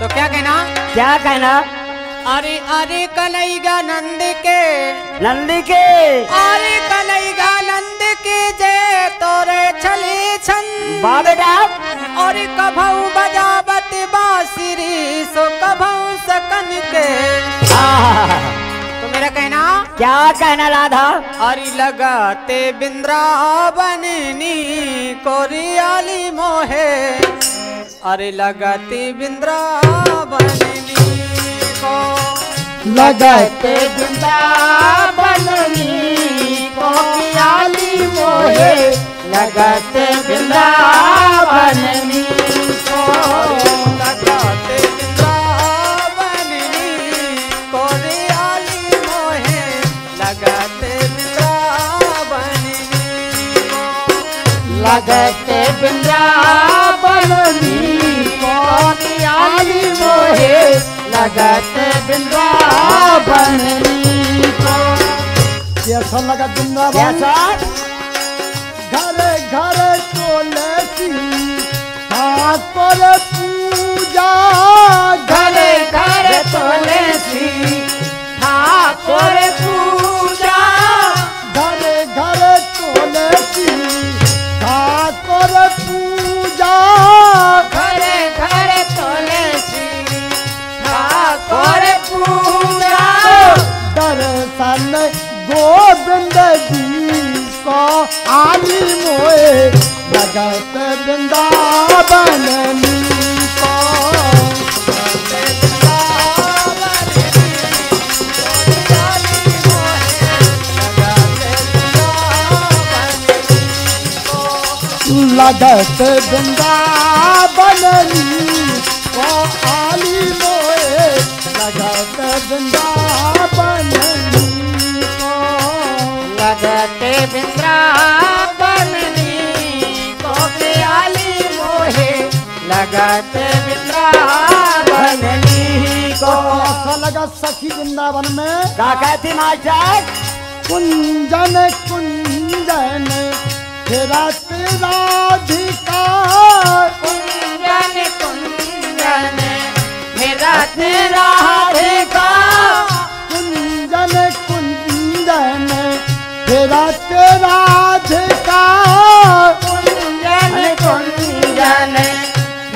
तो क्या कहना अरे अरे कन्हैया नंद के अरे कन्हैया नंद की जय तोरे छली छंद बाबा और कभऊ बजावत बांसुरी सो कभऊ सकन के। तो मेरा कहना क्या कहना राधा अरे लगाते वृन्दावन कोरियाली मोहे अरे लगाते वृन्दावन लगाते वृन्दावन को प्याली मोहे लगाते वृन्दावन को लगाते वृन्दावन को प्याली मोहे लगाते वृन्दावन को लगाते वृन्दावन को प्याली मोहे लगाते वृन्दावन को। कैसा लगा वृन्दावन घरे घरे तुलसी हाथ पर पूजा घरे घरे तुलसी हाथ पर पूजा घरे घरे तुलसी हाथ पर पूजा घरे घरे तुलसी करे पूजा दर्शन गोविंद जी को आली मोए लगाते वृन्दावन को लगाते वृन्दावन को आली मोए लगाते वृन्दावन को लगाते वृन्दावन को प्याली मोहे लगाते वृन्दावन को। अच्छा लगा सखी वृन्दावन में क्या कहती मास्टर कुंजन कुंजन तेरा राधिका कुंजन कुंजन राधिका कुंजन कुंजन तेरा राधिका कुंजन कुंजन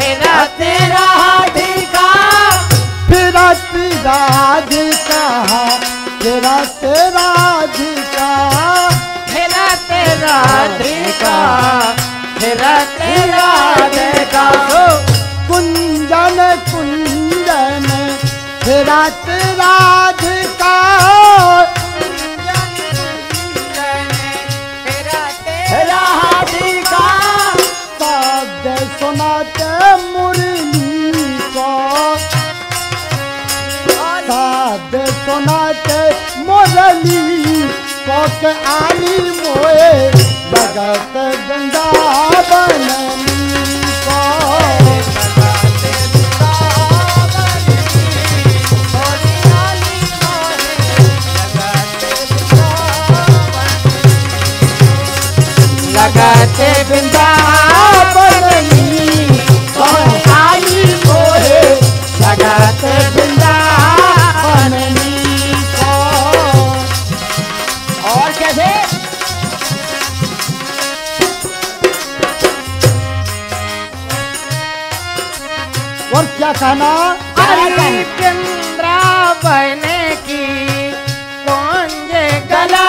मेरा तेरा राधिका तेरा राधिका तेरा राधिका तेरा राधिका तेरा राधिका कुंजन कुंजन रात राधिका राधिका शब्द सुनाते मुरली को शब्द सुनाते मुरली को के आली मोए लगाते वृन्दावन को लगाते वृन्दावन को आली मोहे लगाते वृन्दावन को। और कैसे और क्या कहना वृन्दावन की कौन गला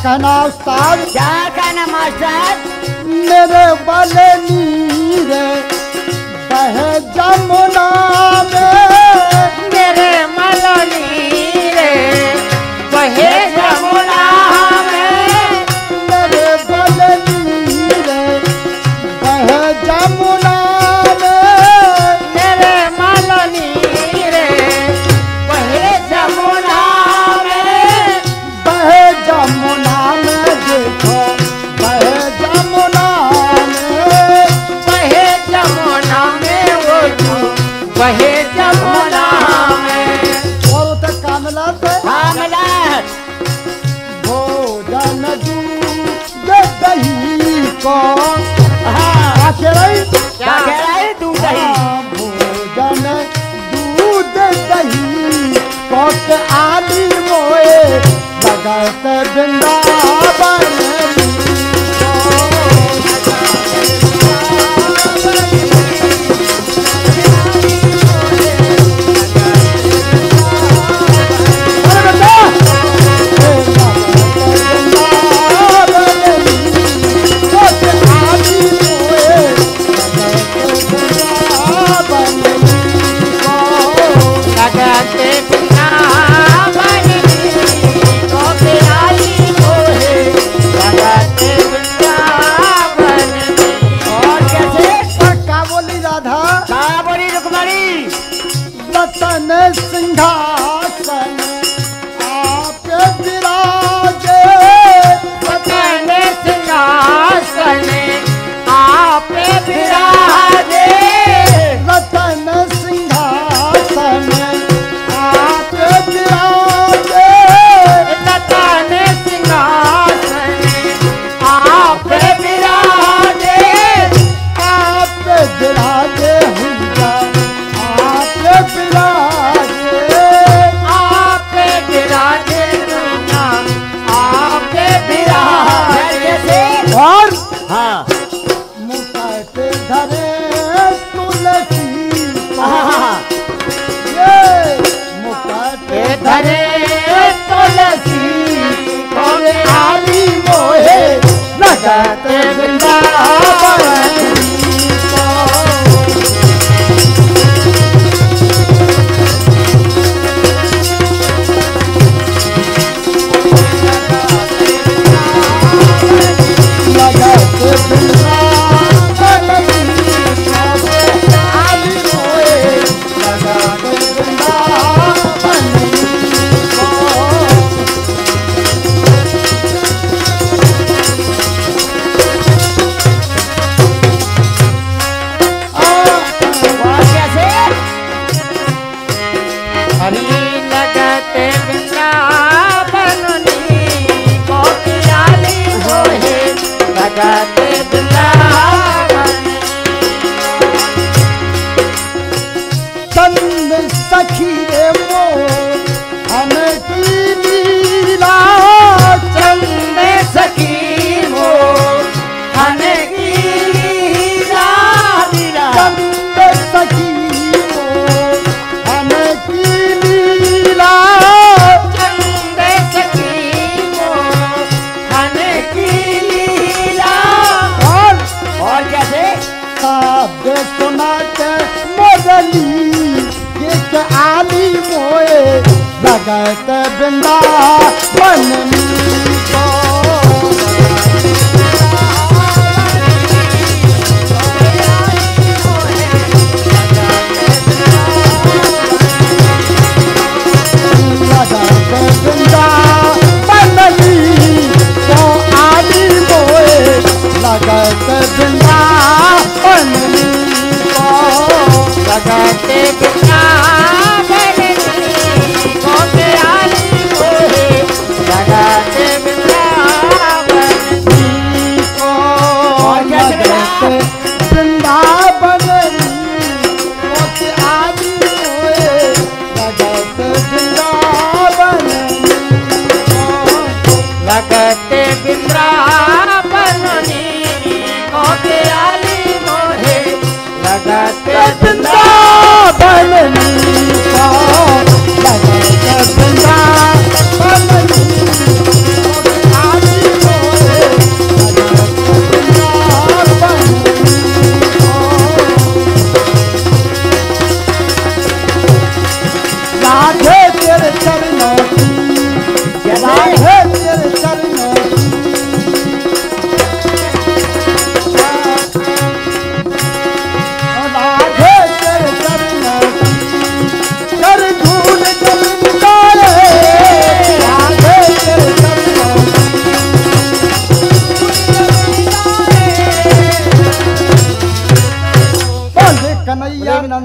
कहना उस्ताद, क्या कहना मास्टर। मेरे बल नीर बहे जमुना में, मेरे बल नीर बहे जमुना में, मेरे बल नीर बहे जमुना में, मेरे बल नीर बहे जमुना में, बहे जमुना में देखो बहे जमुना में, बहे जमुना में वो जो बहे जमुना में। बोलो तो कामला से कामला भोजन दूध दही को, हाँ क्या कह रहा है दूध दही, भोजन दूध दही को आदि मोए भगत वृंदावन।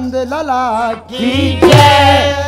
नंद लाला की जय।